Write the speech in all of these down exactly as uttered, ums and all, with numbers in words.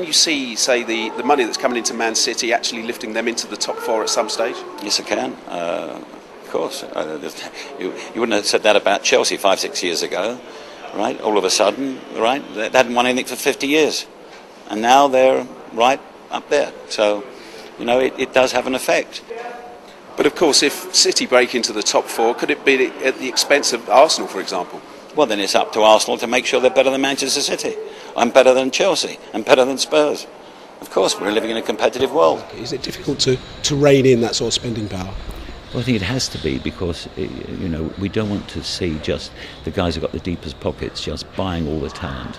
can you see, say, the, the money that's coming into Man City actually lifting them into the top four at some stage? Yes, I can. Uh, of course. Uh, you, you wouldn't have said that about Chelsea five, six years ago, right? All of a sudden, right? They hadn't won anything for fifty years. And now they're right up there. So, you know, it, it does have an effect. But, of course, if City break into the top four, could it be at the expense of Arsenal, for example? Well, then it's up to Arsenal to make sure they're better than Manchester City. I'm better than Chelsea. I'm better than Spurs. Of course, we're living in a competitive world. Is it difficult to, to rein in that sort of spending power? Well, I think it has to be, because, you know, we don't want to see just the guys who've got the deepest pockets just buying all the talent.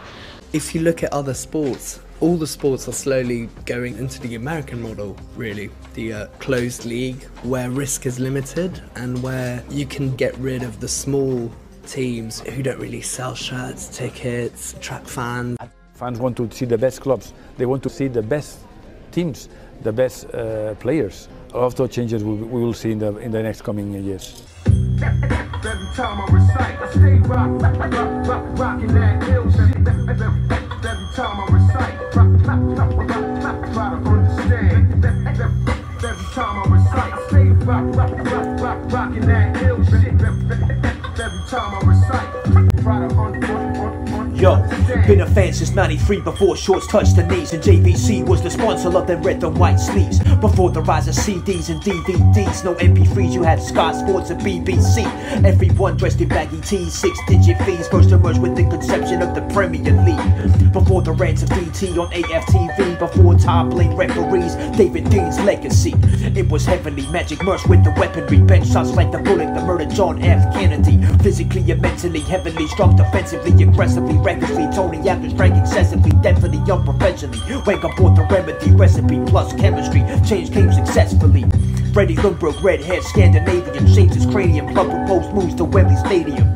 If you look at other sports, all the sports are slowly going into the American model, really. The uh, closed league, where risk is limited and where you can get rid of the small teams who don't really sell shirts, tickets, attract fans. Fans want to see the best clubs. They want to see the best teams, the best uh, players. A lot of changes we will see in the, in the next coming years. Yo, been a fan since ninety-three before shorts touched the knees, and J V C was the sponsor of the red and white sleeves. Before the rise of C Ds and D V Ds, no M P threes, you had Sky Sports and B B C. Everyone dressed in baggy tees, six-digit fees, first emerged with the conception of the Premier League. Before the rants of D T on A F T V, before top-lane referees, David Dean's legacy. It was heavenly magic merged with the weaponry, bench shots like the bullet that murdered John F. Kennedy. Physically and mentally, heavily strong, defensively, aggressively, recklessly, Tony Adams drank excessively, deadly, unprofessionally. Wake up for the remedy, recipe plus chemistry, changed games successfully. Freddie Lindbergh, red-haired Scandinavian, shaped his cranium, club proposed moves to Wembley Stadium.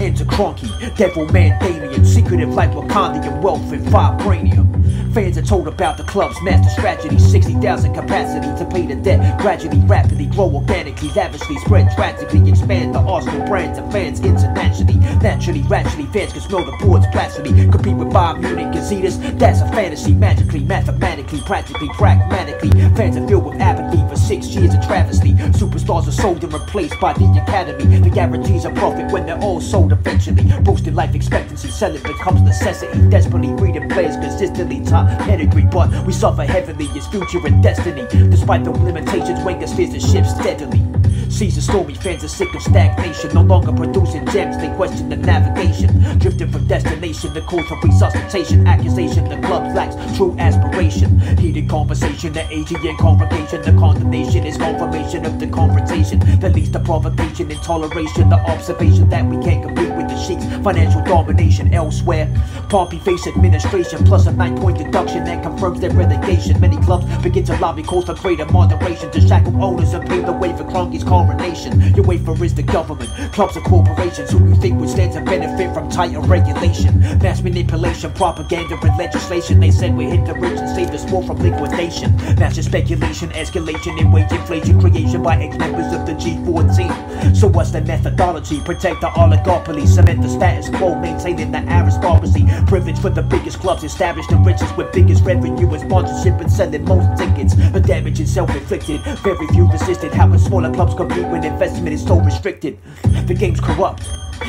Into Kroenke, devil man Damien, secretive like Wakandian wealth and vibranium. Fans are told about the club's master strategy, sixty thousand capacity to pay the debt, gradually, rapidly, grow organically, lavishly, spread tragically, expand the Arsenal brand to fans internationally. Naturally, rationally, fans can smell the board's blasphemy, compete with Bayern Munich and Cedars, that's a fantasy, magically, mathematically, practically, pragmatically, fans are filled with apathy for six years of travesty, superstars are sold and replaced by the academy, the guarantees are profit when they're all sold eventually, boosted life expectancy, selling becomes necessity, desperately breeding players consistently, top pedigree, but we suffer heavily, it's future and destiny. Despite the limitations, Wenger steers the ship steadily. Season stormy, fans are sick of stagnation, no longer producing gems, they question the navigation. Drifting from destination, the call for resuscitation, accusation, the club lacks true aspiration. Heated conversation, the A G N congregation, the condemnation is confirmation of the confrontation that leads to provocation, intoleration, the observation that we can't compete with the sheets, financial domination elsewhere. Pompey face administration, plus a nine-point deduction that confirms their relegation. Many clubs begin to lobby calls for greater moderation, to shackle owners and pave the way for Kroenke's coronation. Your way for is the government, clubs and corporations who you think would stand to benefit from tighter regulation. Mass manipulation, propaganda and legislation, they said we hit the rich and save the small from liquidation. Massive speculation, escalation and wage inflation, creation by ex-members of the G fourteen. So what's the methodology? Protect the oligopoly, cement the status quo, maintaining the aristocracy. Privilege for the biggest clubs, establish the richest with biggest revenue and sponsorship and selling most tickets. The damage is self-inflicted, very few resisted. How can smaller clubs compete when investment is so restricted? The game's corrupt,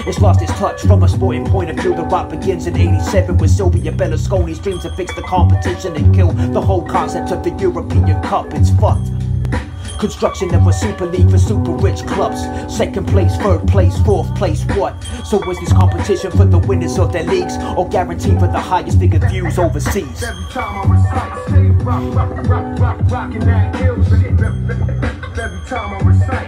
it's lost its touch. From a sporting point of view, the rot begins in eighty-seven with Silvio Berlusconi's dream to fix the competition and kill the whole concept of the European Cup. It's fucked. Construction of a super league for super rich clubs. Second place, third place, fourth place, what? So is this competition for the winners of their leagues, or guaranteed for the highest nigga views overseas? Every time I recite, I stay rock, rock, rock, rock, rockin' that hill shit. Every time I recite.